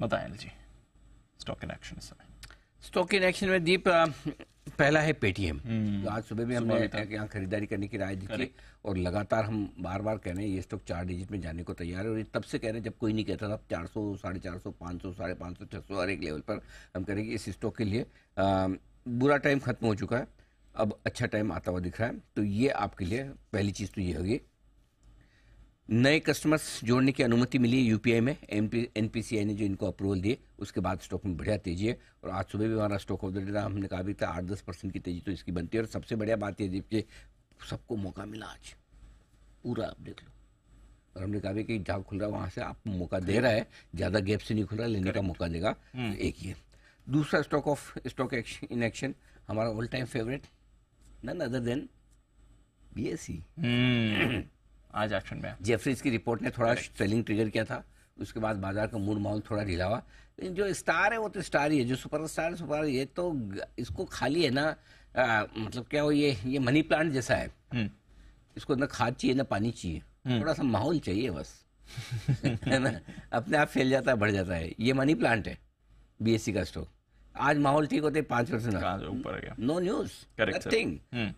बताएं जी stock in action. Stock in action में दीप पहला है पेटीएम। तो आज सुबह भी हमने यहाँ खरीदारी करने की राय दी थी और लगातार हम बार बार कह रहे हैं ये स्टॉक 4 डिजिट में जाने को तैयार है और ये तब से कह रहे हैं जब कोई नहीं कहता था। 400 450 500 550 600 हर एक लेवल पर हम कह रहे हैं कि इस स्टॉक के लिए बुरा टाइम खत्म हो चुका है, अब अच्छा टाइम आता हुआ दिख रहा है। तो ये आपके लिए पहली चीज़ तो ये होगी। नए कस्टमर्स जोड़ने की अनुमति मिली है यूपीआई में, एनपीसीआई ने जो इनको अप्रूवल दिए उसके बाद स्टॉक में बढ़िया तेजी है। और आज सुबह भी हमारा स्टॉक ऑफ द डे हमने कहा भी था 8-10% की तेजी तो इसकी बनती है। और सबसे बढ़िया बात यह दीप कि सबको मौका मिला, आज पूरा आप देख लो। और हमने कहा भी कि जहाँ खुल रहा है वहाँ से आपको मौका दे रहा है, ज़्यादा गैप से नहीं खुल रहा, लेने का मौका देगा। एक ये दूसरा stock of stock in action हमारा all time favourite none other than BSC। आज एक्शन में जेफरीज की रिपोर्ट ने थोड़ा सेलिंग ट्रिगर किया था, उसके बाद बाजार का मूड माहौल थोड़ा ढीला हुआ। लेकिन जो स्टार है वो तो स्टार ही है, जो सुपरस्टार है सुपर, ये तो इसको खाली है ना मतलब क्या हो, ये मनी प्लांट जैसा है, इसको ना खाद चाहिए ना पानी चाहिए, थोड़ा सा माहौल चाहिए बस है ना, अपने आप फैल जाता है बढ़ जाता है। ये मनी प्लांट है BSC का स्टॉक। आज माहौल ठीक होते 5% ऊपर गया, नो न्यूज नथिंग,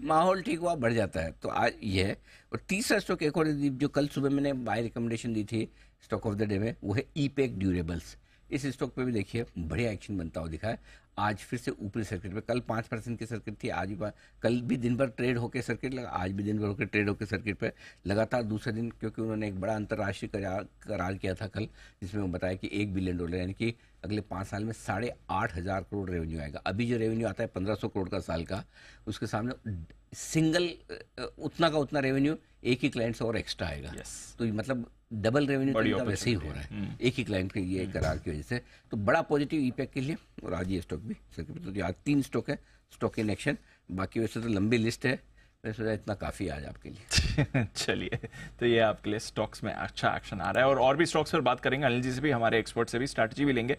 माहौल ठीक हुआ बढ़ जाता है। तो आज ये है। और तीसरा स्टॉक एक और जो कल सुबह मैंने बाय रिकमेंडेशन दी थी स्टॉक ऑफ द डे में, वो है ईपैक ड्यूरेबल्स। इस स्टॉक पे भी देखिए बढ़िया एक्शन बनता हुआ दिखा है। आज फिर से ऊपरी सर्किट पे, कल 5% की सर्किट थी, आज भी कल भी दिन भर ट्रेड होकर सर्किट लगा, आज भी दिन भर होकर ट्रेड होकर सर्किट पे लगातार दूसरे दिन, क्योंकि उन्होंने एक बड़ा अंतर्राष्ट्रीय करार किया था कल, जिसमें वो बताया कि $1 बिलियन यानी कि अगले 5 साल में 8,500 करोड़ रेवेन्यू आएगा। अभी जो रेवेन्यू आता है 1,500 करोड़ का साल का, उसके सामने सिंगल उतना का उतना रेवेन्यू एक ही क्लाइंट से और एक्स्ट्रा आएगा। तो मतलब डबल रेवेन्यू वैसे ही हो रहा है एक ही क्लाइंट के ये करार की वजह से। तो बड़ा पॉजिटिव ईपैक के लिए। और आज ये स्टॉक भी सर्किट, तो आज 3 स्टॉक है स्टॉक इन एक्शन। बाकी वैसे तो लंबी लिस्ट है, वैसे इतना काफ़ी आज आपके लिए। चलिए, तो ये आपके लिए स्टॉक्स में अच्छा एक्शन आ रहा है और भी स्टॉक्स पर बात करेंगे। अनिल जी से भी, हमारे एक्सपर्ट से भी, स्ट्रैटेजी भी लेंगे।